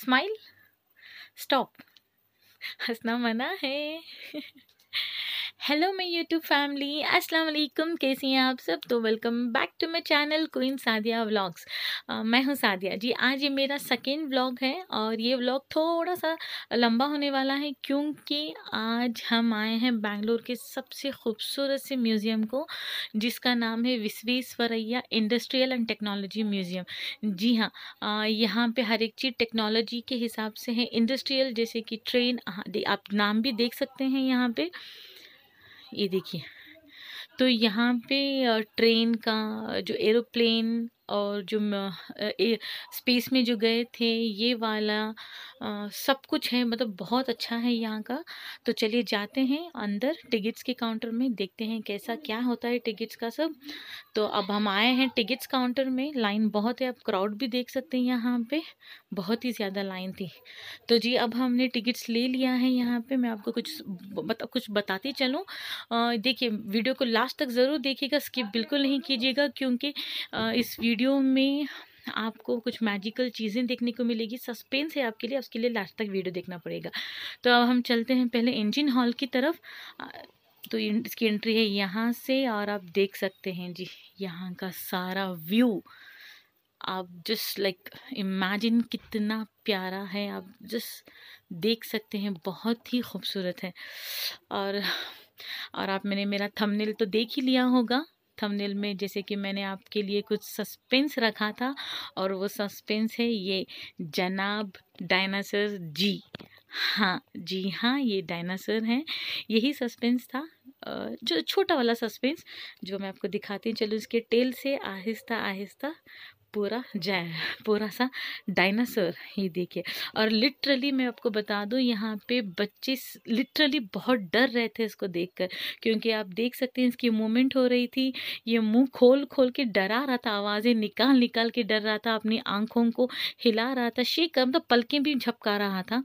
Smile, stop, हंसना मना है। हेलो मेरी यूट्यूब फैमिली, अस्सलाम वालेकुम, कैसी हैं आप सब। तो welcome back to my channel queen Sadia vlogs. मैं हूं सादिया जी। आज ये मेरा सेकेंड व्लॉग है और ये व्लॉग थोड़ा सा लंबा होने वाला है क्योंकि आज हम आए हैं बेंगलोर के सबसे खूबसूरत से म्यूज़ियम को, जिसका नाम है Visvesvaraya industrial and technology museum. जी हाँ, यहाँ पर हर एक चीज़ टेक्नोलॉजी के हिसाब से है। इंडस्ट्रियल जैसे कि ट्रेन, आप नाम भी देख सकते हैं यहाँ पर, ये देखिए। तो यहाँ पे ट्रेन का जो एरोप्लेन और जो स्पेस में जो गए थे ये वाला सब कुछ है, मतलब बहुत अच्छा है यहाँ का। तो चलिए जाते हैं अंदर टिकट्स के काउंटर में, देखते हैं कैसा क्या होता है टिकट्स का सब। तो अब हम आए हैं टिकट्स काउंटर में, लाइन बहुत है, आप क्राउड भी देख सकते हैं यहाँ पे, बहुत ही ज़्यादा लाइन थी। तो जी अब हमने टिकट्स ले लिया है। यहाँ पर मैं आपको कुछ बताती चलूँ। देखिए वीडियो को लास्ट तक ज़रूर देखिएगा, स्किप बिल्कुल नहीं कीजिएगा, क्योंकि इस वीडियो में आपको कुछ मैजिकल चीज़ें देखने को मिलेगी। सस्पेंस है आपके लिए, उसके लिए लास्ट तक वीडियो देखना पड़ेगा। तो अब हम चलते हैं पहले इंजन हॉल की तरफ। तो इसकी एंट्री है यहाँ से और आप देख सकते हैं जी यहाँ का सारा व्यू। आप जस्ट लाइक इमेजिन कितना प्यारा है, आप जस्ट देख सकते हैं, बहुत ही खूबसूरत है। और आप मैंने मेरा थंबनेल तो देख ही लिया होगा। थंबनेल में जैसे कि मैंने आपके लिए कुछ सस्पेंस रखा था और वो सस्पेंस है ये जनाब डायनासोर जी। हाँ जी हाँ, ये डायनासोर हैं। यही सस्पेंस था, जो छोटा वाला सस्पेंस जो मैं आपको दिखाती हूँ। चलो इसके टेल से आहिस्ता आहिस्ता पूरा सा डायनासोर, ये देखिए। और लिटरली मैं आपको बता दूं, यहाँ पे बच्चे लिटरली बहुत डर रहे थे इसको देखकर, क्योंकि आप देख सकते हैं इसकी मूवमेंट हो रही थी। ये मुंह खोल खोल के डरा रहा था, आवाज़ें निकाल निकाल के डर रहा था, अपनी आंखों को हिला रहा था, शेक, मतलब पलकें भी झपका रहा था।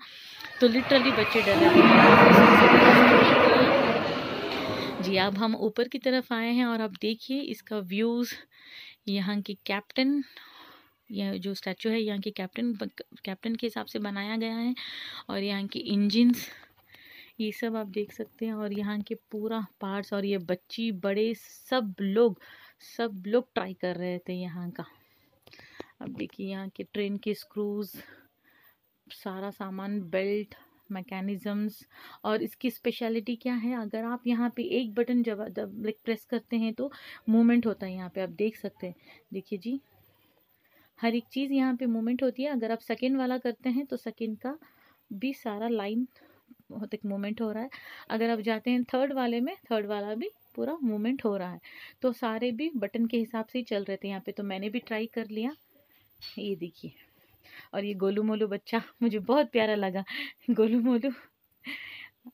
तो लिटरली बच्चे डर रहे थे जी। अब हम ऊपर की तरफ आए हैं और आप देखिए इसका व्यूज़। यहाँ की कैप्टन, यह जो स्टैचू है यहाँ की कैप्टन के हिसाब से बनाया गया है, और यहाँ के इंजिन्स, ये सब आप देख सकते हैं, और यहाँ के पूरा पार्ट्स। और ये बच्ची बड़े सब लोग ट्राई कर रहे थे यहाँ का। अब देखिए यहाँ के ट्रेन के स्क्रूज़, सारा सामान, बेल्ट, मैकेनिज़म्स। और इसकी स्पेशलिटी क्या है, अगर आप यहाँ पे एक बटन जब प्रेस करते हैं तो मूवमेंट होता है। यहाँ पे आप देख सकते हैं, देखिए जी हर एक चीज़ यहाँ पे मूवमेंट होती है। अगर आप सेकंड वाला करते हैं तो सेकंड का भी सारा लाइन तक मूवमेंट हो रहा है। अगर आप जाते हैं थर्ड वाले में, थर्ड वाला भी पूरा मूवमेंट हो रहा है। तो सारे भी बटन के हिसाब से ही चल रहे थे यहाँ पर। तो मैंने भी ट्राई कर लिया, ये देखिए। और ये गोलू मोलू बच्चा मुझे बहुत प्यारा लगा, गोलू मोलू।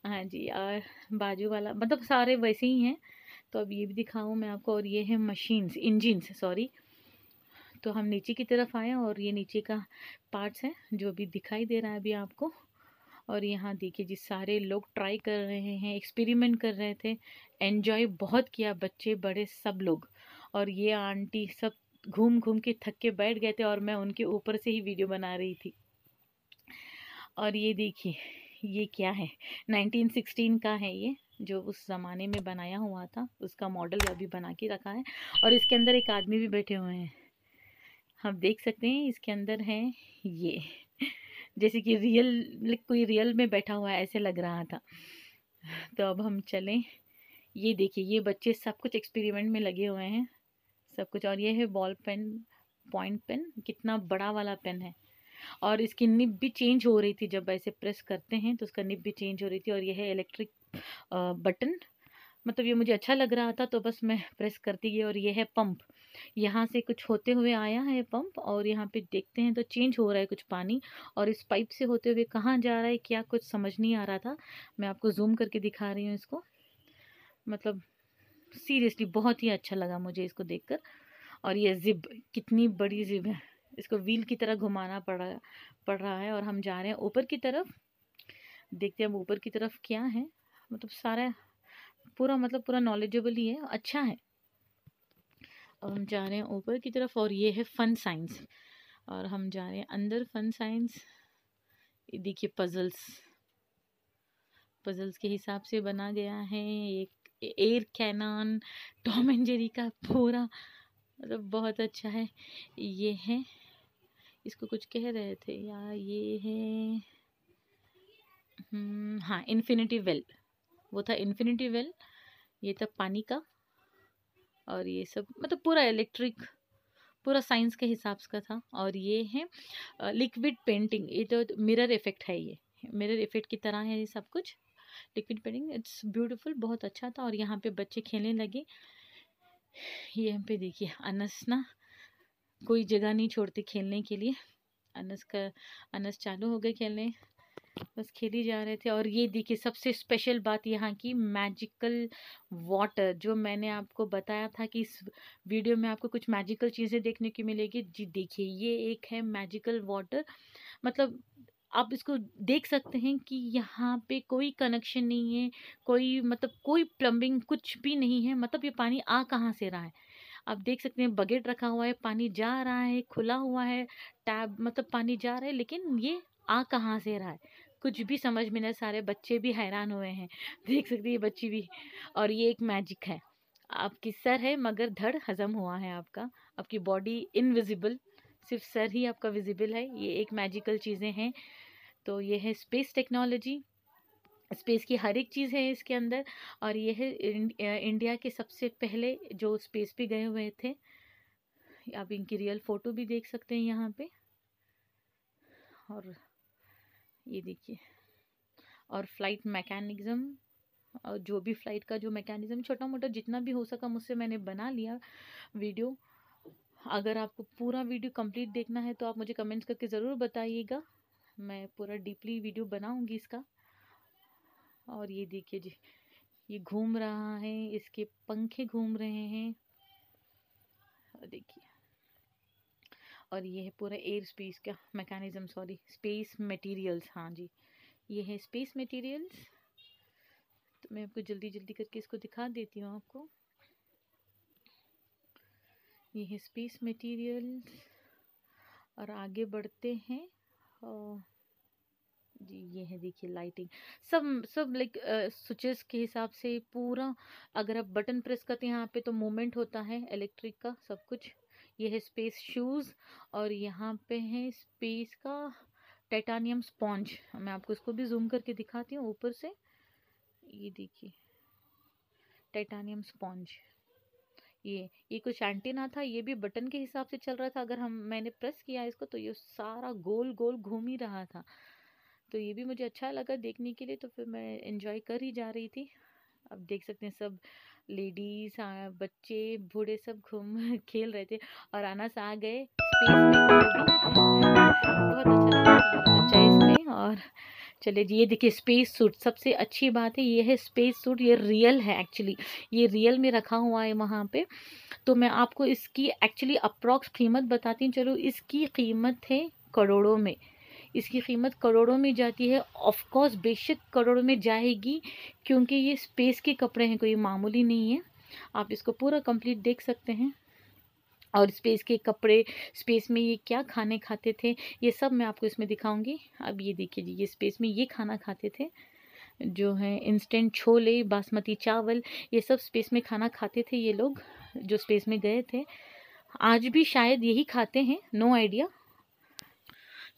हाँ जी, और बाजू वाला, मतलब सारे वैसे ही हैं। तो अब ये भी दिखाऊँ मैं आपको। और ये है मशीन्स, इंजिन्स, सॉरी। तो हम नीचे की तरफ आए और ये नीचे का पार्ट्स है जो भी दिखाई दे रहा है अभी आपको। और यहाँ देखिए जी सारे लोग ट्राई कर रहे हैं, एक्सपेरिमेंट कर रहे थे। एन्जॉय बहुत किया बच्चे बड़े सब लोग। और ये आंटी सब घूम घूम के थक के बैठ गए थे और मैं उनके ऊपर से ही वीडियो बना रही थी। और ये देखिए ये क्या है, 1916 का है ये, जो उस ज़माने में बनाया हुआ था, उसका मॉडल अभी बना के रखा है। और इसके अंदर एक आदमी भी बैठे हुए हैं, आप देख सकते हैं। इसके अंदर है ये, जैसे कि रियल, कोई रियल में बैठा हुआ है ऐसे लग रहा था। तो अब हम चलें। ये देखिए ये बच्चे सब कुछ एक्सपेरिमेंट में लगे हुए हैं, सब कुछ। और ये है बॉल पेन, पॉइंट पेन, कितना बड़ा वाला पेन है। और इसकी निब भी चेंज हो रही थी, जब ऐसे प्रेस करते हैं तो उसका निब भी चेंज हो रही थी। और यह है इलेक्ट्रिक बटन, मतलब ये मुझे अच्छा लग रहा था तो बस मैं प्रेस करती गई। और यह है पंप, यहाँ से कुछ होते हुए आया है पंप, और यहाँ पे देखते हैं तो चेंज हो रहा है कुछ पानी, और इस पाइप से होते हुए कहाँ जा रहा है क्या, कुछ समझ नहीं आ रहा था। मैं आपको जूम करके दिखा रही हूँ इसको, मतलब सीरियसली बहुत ही अच्छा लगा मुझे इसको देखकर। और ये जिब, कितनी बड़ी जिब है, इसको व्हील की तरह घुमाना पड़ रहा है। और हम जा रहे हैं ऊपर की तरफ, देखते हैं अब ऊपर की तरफ क्या है। मतलब सारा पूरा, मतलब पूरा नॉलेजेबल ही है, अच्छा है। और हम जा रहे हैं ऊपर की तरफ। और ये है फन साइंस, और हम जा रहे हैं अंदर फन साइंस। ये देखिए पजल्स के हिसाब से बना गया है। एक air cannon, Tom and Jerry का पूरा, मतलब बहुत अच्छा है। ये है, इसको कुछ कह रहे थे यार, ये है हाँ इन्फिनिटी वेल, वो था इन्फिनिटी वेल। ये था पानी का, और ये सब मतलब पूरा इलेक्ट्रिक, पूरा साइंस के हिसाब का था। और ये है लिक्विड पेंटिंग, ये तो मिरर इफेक्ट है, ये मिरर इफेक्ट की तरह है ये सब कुछ, लिक्विड पेंटिंग। इट्स ब्यूटीफुल, बहुत अच्छा था। और यहाँ पे बच्चे खेलने लगे। यहाँ पे देखिए अनस ना कोई जगह नहीं छोड़ती खेलने के लिए। अनस चालू हो गए खेलने, बस खेली जा रहे थे। और ये देखिए सबसे स्पेशल बात यहाँ की, मैजिकल वाटर, जो मैंने आपको बताया था कि इस वीडियो में आपको कुछ मैजिकल चीज़ें देखने की मिलेगी। जी देखिए ये एक है मैजिकल वाटर, मतलब आप इसको देख सकते हैं कि यहाँ पे कोई कनेक्शन नहीं है, कोई मतलब कोई प्लम्बिंग कुछ भी नहीं है। मतलब ये पानी आ कहाँ से रहा है, आप देख सकते हैं बकेट रखा हुआ है, पानी जा रहा है, खुला हुआ है टैब, मतलब पानी जा रहा है, लेकिन ये आ कहाँ से रहा है कुछ भी समझ में नहीं। सारे बच्चे भी हैरान हुए हैं, देख सकते हैं बच्ची भी। और ये एक मैजिक है, आपकी सर है मगर धड़ हजम हुआ है आपका, आपकी बॉडी इनविजिबल, सिर्फ सर ही आपका विजिबल है। ये एक मैजिकल चीज़ें हैं। तो ये है स्पेस टेक्नोलॉजी, स्पेस की हर एक चीज़ है इसके अंदर। और ये है इंडिया के सबसे पहले जो स्पेस पे गए हुए थे, आप इनकी रियल फ़ोटो भी देख सकते हैं यहाँ पे। और ये देखिए, और फ्लाइट मैकेनिज्म, और जो भी फ्लाइट का जो मैकेनिज़्म, छोटा मोटा जितना भी हो सका मुझसे मैंने बना लिया वीडियो। अगर आपको पूरा वीडियो कंप्लीट देखना है तो आप मुझे कमेंट्स करके ज़रूर बताइएगा, मैं पूरा डीपली वीडियो बनाऊंगी इसका। और ये देखिए जी, ये घूम रहा है, इसके पंखे घूम रहे हैं, देखिए। और ये है पूरा एयर स्पेस का मैकेनिज्म, सॉरी स्पेस मटेरियल्स, हाँ जी ये है स्पेस मटेरियल्स। तो मैं आपको जल्दी जल्दी करके इसको दिखा देती हूँ आपको। ये है स्पेस मटेरियल्स, और आगे बढ़ते हैं। और जी ये है देखिए लाइटिंग, सब लाइक स्विचेस के हिसाब से पूरा, अगर आप बटन प्रेस करते हैं यहाँ पे तो मूवमेंट होता है इलेक्ट्रिक का सब कुछ। ये है स्पेस शूज़, और यहाँ पे है स्पेस का टाइटानियम स्पॉन्ज, मैं आपको इसको भी जूम करके दिखाती हूँ ऊपर से। ये देखिए टाइटानियम स्पॉन्ज, ये कुछ एंटीना था, ये भी बटन के हिसाब से चल रहा था। अगर मैंने प्रेस किया इसको तो ये सारा गोल गोल घूम ही रहा था। तो ये भी मुझे अच्छा लगा देखने के लिए, तो फिर मैं एंजॉय कर ही जा रही थी। आप देख सकते हैं सब लेडीज, बच्चे, बूढ़े सब घूम खेल रहे थे। और अनस आ गए स्पेस में, बहुत अच्छा इसमें। और चले जी, ये देखिए स्पेस सूट, सबसे अच्छी बात है ये है स्पेस सूट, ये रियल है एक्चुअली, ये रियल में रखा हुआ है वहाँ पे। तो मैं आपको इसकी एक्चुअली अप्रॉक्स कीमत बताती हूँ। चलो, इसकी कीमत है करोड़ों में, इसकी कीमत करोड़ों में जाती है। ऑफ कोर्स बेशक करोड़ों में जाएगी, क्योंकि ये स्पेस के कपड़े हैं, कोई मामूली नहीं है। आप इसको पूरा कंप्लीट देख सकते हैं। और स्पेस के कपड़े, स्पेस में ये क्या खाने खाते थे, ये सब मैं आपको इसमें दिखाऊंगी। अब ये देखिए जी, ये स्पेस में ये खाना खाते थे, जो है इंस्टेंट छोले, बासमती चावल, ये सब स्पेस में खाना खाते थे ये लोग जो स्पेस में गए थे। आज भी शायद यही खाते हैं, नो आइडिया।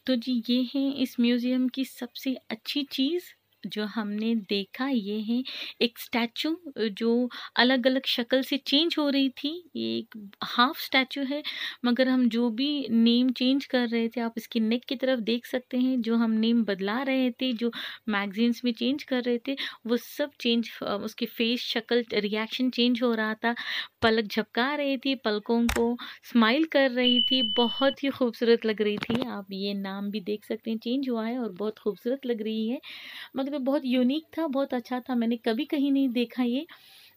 तो जी ये है इस म्यूज़ियम की सबसे अच्छी चीज़ जो हमने देखा, ये है एक स्टैचू जो अलग अलग शक्ल से चेंज हो रही थी। ये एक हाफ स्टैचू है, मगर हम जो भी नेम चेंज कर रहे थे, आप इसकी नेक की तरफ देख सकते हैं, जो हम नेम बदला रहे थे, जो मैगजीन्स में चेंज कर रहे थे, वो सब चेंज, उसकी फेस, शक्ल, रिएक्शन चेंज हो रहा था। पलक झपका रही थी, पलकों को स्माइल कर रही थी, बहुत ही खूबसूरत लग रही थी। आप ये नाम भी देख सकते हैं, चेंज हुआ है और बहुत खूबसूरत लग रही है। मगर तो बहुत यूनिक था, बहुत अच्छा था, मैंने कभी कहीं नहीं देखा ये।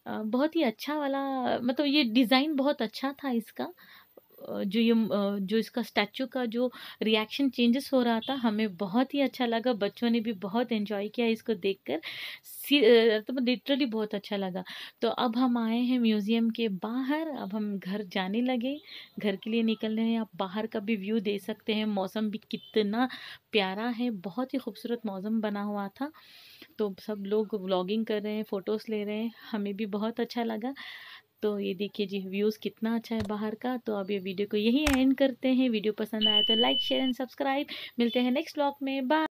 बहुत ही अच्छा वाला, मतलब ये डिज़ाइन बहुत अच्छा था इसका, जो इसका स्टैचू का जो रिएक्शन चेंजेस हो रहा था हमें बहुत ही अच्छा लगा। बच्चों ने भी बहुत एंजॉय किया इसको देखकर, तो लिटरली बहुत अच्छा लगा। तो अब हम आए हैं म्यूज़ियम के बाहर, अब हम घर जाने लगे, घर के लिए निकल रहे हैं। आप बाहर का भी व्यू दे सकते हैं, मौसम भी कितना प्यारा है, बहुत ही खूबसूरत मौसम बना हुआ था। तो सब लोग व्लॉगिंग कर रहे हैं, फ़ोटोज़ ले रहे हैं, हमें भी बहुत अच्छा लगा। तो ये देखिए जी व्यूज़ कितना अच्छा है बाहर का। तो अब ये वीडियो को यहीं एंड करते हैं। वीडियो पसंद आया तो लाइक शेयर एंड सब्सक्राइब। मिलते हैं नेक्स्ट व्लॉग में, बाय।